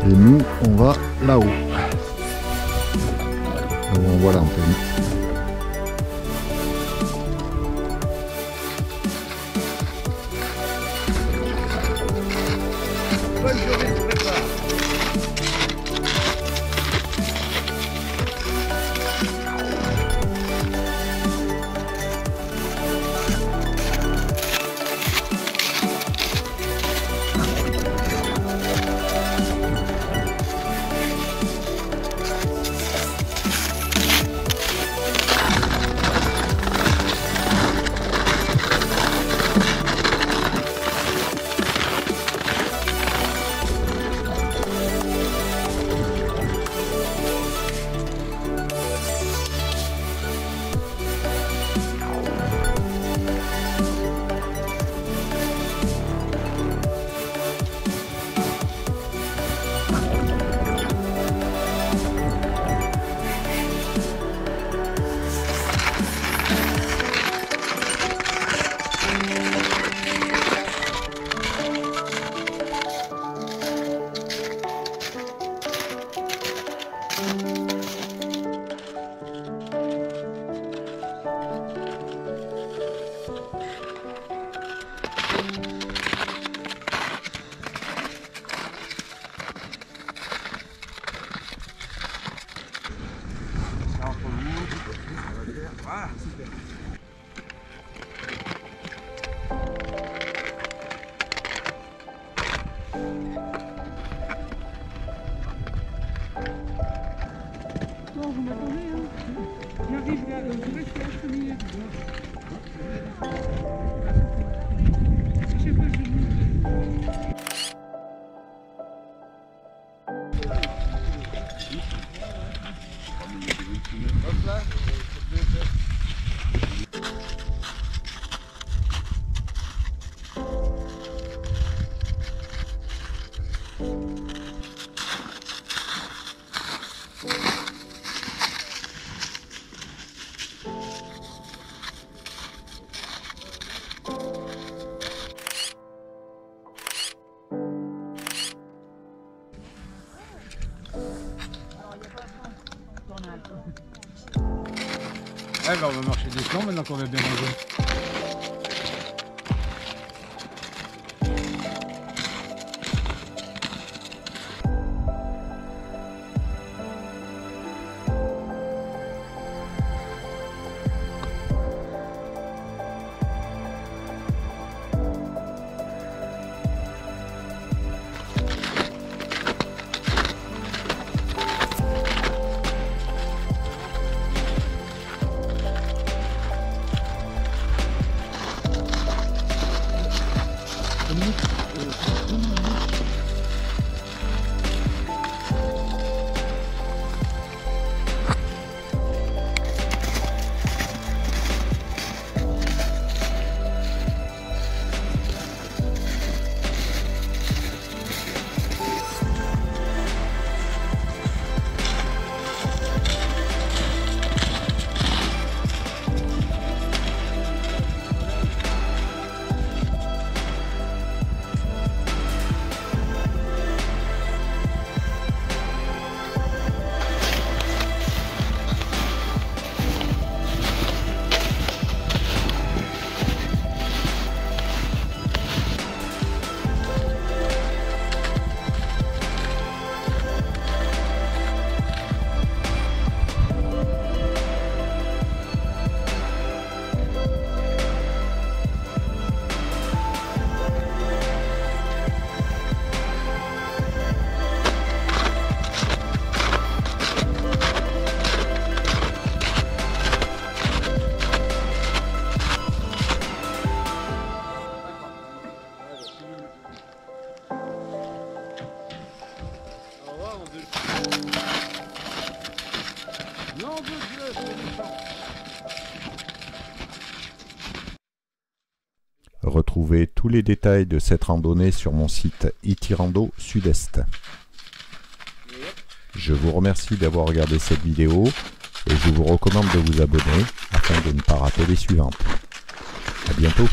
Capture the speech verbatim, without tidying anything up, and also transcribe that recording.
Et nous, on va là-haut. Là où on voit l'antenne. Bonne journée, je prépare. Ah, super. Bon, vous m'attendez, hein. J'arrive là, euh, je reste là cinq minutes. Je sais pas, je vais... Hop là. Eh ben, on va marcher des flancs maintenant qu'on va bien manger. Retrouvez tous les détails de cette randonnée sur mon site Itirando Sud-Est. Je vous remercie d'avoir regardé cette vidéo et je vous recommande de vous abonner afin de ne pas rater les suivantes. À bientôt.